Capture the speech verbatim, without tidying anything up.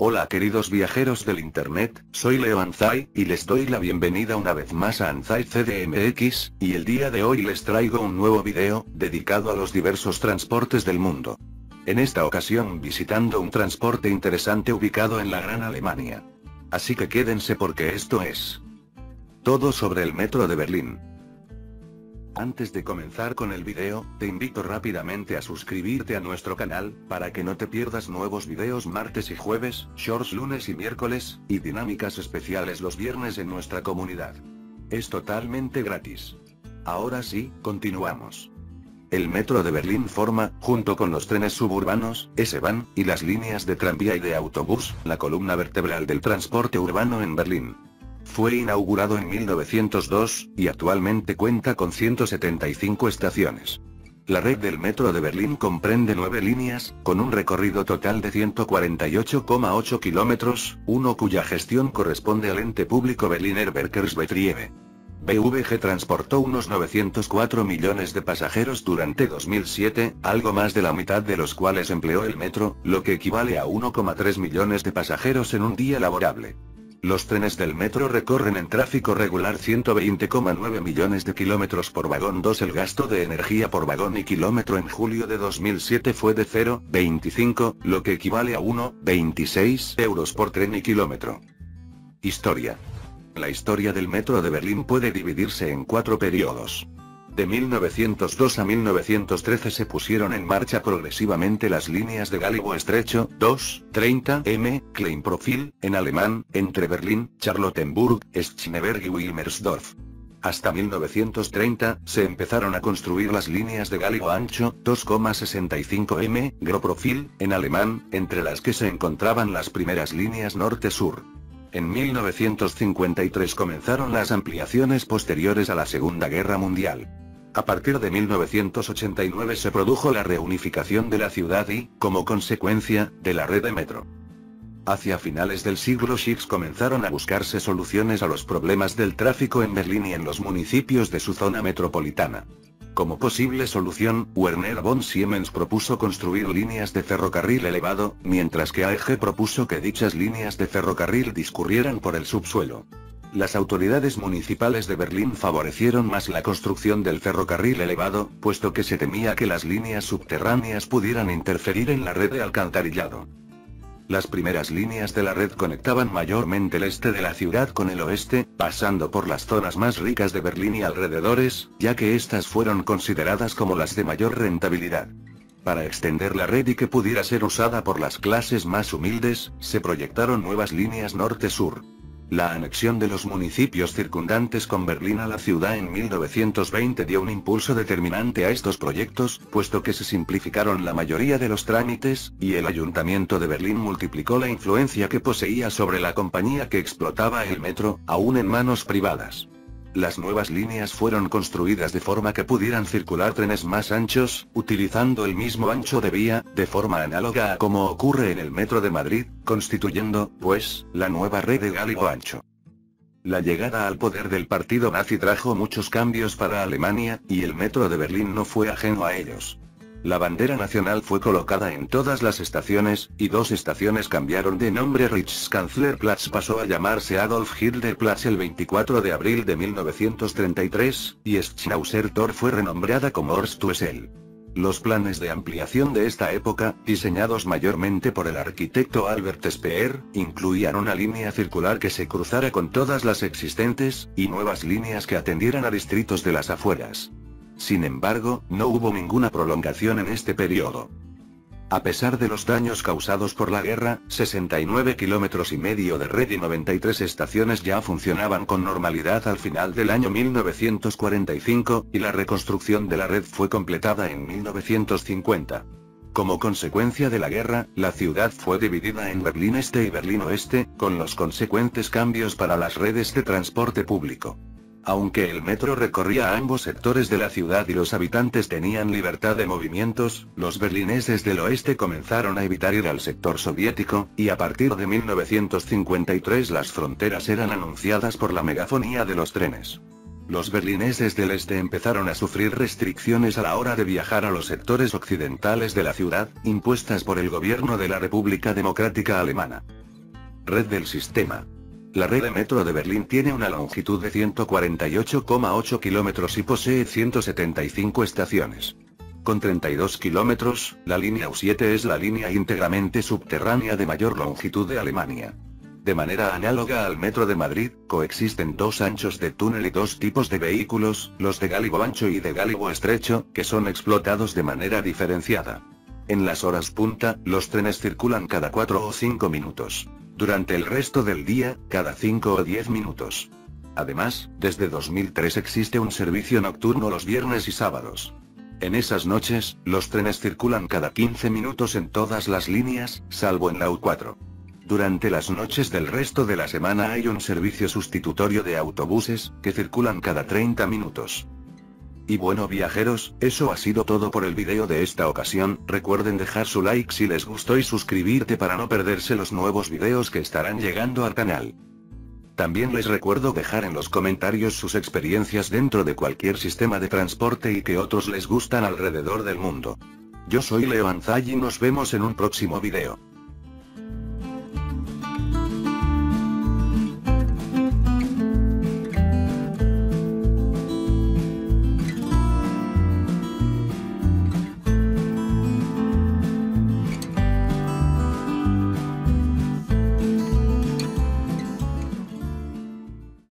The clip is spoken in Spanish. Hola queridos viajeros del internet, soy Leo Anzai, y les doy la bienvenida una vez más a Anzai C D M X, y el día de hoy les traigo un nuevo video, dedicado a los diversos transportes del mundo. En esta ocasión visitando un transporte interesante ubicado en la Gran Alemania. Así que quédense porque esto es todo sobre el metro de Berlín. Antes de comenzar con el video, te invito rápidamente a suscribirte a nuestro canal, para que no te pierdas nuevos videos martes y jueves, shorts lunes y miércoles, y dinámicas especiales los viernes en nuestra comunidad. Es totalmente gratis. Ahora sí, continuamos. El metro de Berlín forma, junto con los trenes suburbanos, S-Bahn, y las líneas de tranvía y de autobús, la columna vertebral del transporte urbano en Berlín. Fue inaugurado en mil novecientos dos, y actualmente cuenta con ciento setenta y cinco estaciones. La red del metro de Berlín comprende nueve líneas, con un recorrido total de ciento cuarenta y ocho coma ocho kilómetros, uno cuya gestión corresponde al ente público Berliner Verkehrsbetriebe. B V G transportó unos novecientos cuatro millones de pasajeros durante dos mil siete, algo más de la mitad de los cuales empleó el metro, lo que equivale a uno coma tres millones de pasajeros en un día laborable. Los trenes del metro recorren en tráfico regular ciento veinte coma nueve millones de kilómetros por vagón. dos El gasto de energía por vagón y kilómetro en julio de dos mil siete fue de cero coma veinticinco, lo que equivale a uno coma veintiséis euros por tren y kilómetro. Historia. La historia del metro de Berlín puede dividirse en cuatro periodos. De mil novecientos dos a mil novecientos trece se pusieron en marcha progresivamente las líneas de Galibo Estrecho, dos, treinta M, Kleinprofil, en alemán, entre Berlín, Charlottenburg, Schneeberg y Wilmersdorf. Hasta mil novecientos treinta, se empezaron a construir las líneas de Galibo Ancho, dos coma sesenta y cinco M, Großprofil, en alemán, entre las que se encontraban las primeras líneas norte-sur. En mil novecientos cincuenta y tres comenzaron las ampliaciones posteriores a la Segunda Guerra Mundial. A partir de mil novecientos ochenta y nueve se produjo la reunificación de la ciudad y, como consecuencia, de la red de metro. Hacia finales del siglo veinte comenzaron a buscarse soluciones a los problemas del tráfico en Berlín y en los municipios de su zona metropolitana. Como posible solución, Werner von Siemens propuso construir líneas de ferrocarril elevado, mientras que A E G propuso que dichas líneas de ferrocarril discurrieran por el subsuelo. Las autoridades municipales de Berlín favorecieron más la construcción del ferrocarril elevado, puesto que se temía que las líneas subterráneas pudieran interferir en la red de alcantarillado. Las primeras líneas de la red conectaban mayormente el este de la ciudad con el oeste, pasando por las zonas más ricas de Berlín y alrededores, ya que estas fueron consideradas como las de mayor rentabilidad. Para extender la red y que pudiera ser usada por las clases más humildes, se proyectaron nuevas líneas norte-sur. La anexión de los municipios circundantes con Berlín a la ciudad en mil novecientos veinte dio un impulso determinante a estos proyectos, puesto que se simplificaron la mayoría de los trámites, y el Ayuntamiento de Berlín multiplicó la influencia que poseía sobre la compañía que explotaba el metro, aún en manos privadas. Las nuevas líneas fueron construidas de forma que pudieran circular trenes más anchos, utilizando el mismo ancho de vía, de forma análoga a como ocurre en el metro de Madrid, constituyendo, pues, la nueva red de Galibo Ancho. La llegada al poder del partido nazi trajo muchos cambios para Alemania, y el metro de Berlín no fue ajeno a ellos. La bandera nacional fue colocada en todas las estaciones, y dos estaciones cambiaron de nombre. Reichskanzlerplatz pasó a llamarse Adolf Hitlerplatz el veinticuatro de abril de mil novecientos treinta y tres, y Schnauzer Tor fue renombrada como Horst-Wessel. Los planes de ampliación de esta época, diseñados mayormente por el arquitecto Albert Speer, incluían una línea circular que se cruzara con todas las existentes, y nuevas líneas que atendieran a distritos de las afueras. Sin embargo, no hubo ninguna prolongación en este periodo. A pesar de los daños causados por la guerra, sesenta y nueve kilómetros y medio de red y noventa y tres estaciones ya funcionaban con normalidad al final del año mil novecientos cuarenta y cinco, y la reconstrucción de la red fue completada en mil novecientos cincuenta. Como consecuencia de la guerra, la ciudad fue dividida en Berlín Este y Berlín Oeste, con los consecuentes cambios para las redes de transporte público. Aunque el metro recorría ambos sectores de la ciudad y los habitantes tenían libertad de movimientos, los berlineses del oeste comenzaron a evitar ir al sector soviético, y a partir de mil novecientos cincuenta y tres las fronteras eran anunciadas por la megafonía de los trenes. Los berlineses del este empezaron a sufrir restricciones a la hora de viajar a los sectores occidentales de la ciudad, impuestas por el gobierno de la República Democrática Alemana. Red del sistema. La red de metro de Berlín tiene una longitud de ciento cuarenta y ocho coma ocho kilómetros y posee ciento setenta y cinco estaciones. Con treinta y dos kilómetros, la línea U siete es la línea íntegramente subterránea de mayor longitud de Alemania. De manera análoga al metro de Madrid, coexisten dos anchos de túnel y dos tipos de vehículos, los de gálibo ancho y de gálibo estrecho, que son explotados de manera diferenciada. En las horas punta, los trenes circulan cada cuatro o cinco minutos. Durante el resto del día, cada cinco o diez minutos. Además, desde dos mil tres existe un servicio nocturno los viernes y sábados. En esas noches, los trenes circulan cada quince minutos en todas las líneas, salvo en la U cuatro. Durante las noches del resto de la semana hay un servicio sustitutorio de autobuses, que circulan cada treinta minutos. Y bueno viajeros, eso ha sido todo por el video de esta ocasión, recuerden dejar su like si les gustó y suscribirte para no perderse los nuevos videos que estarán llegando al canal. También les recuerdo dejar en los comentarios sus experiencias dentro de cualquier sistema de transporte y que otros les gustan alrededor del mundo. Yo soy Leo Anzai y nos vemos en un próximo video.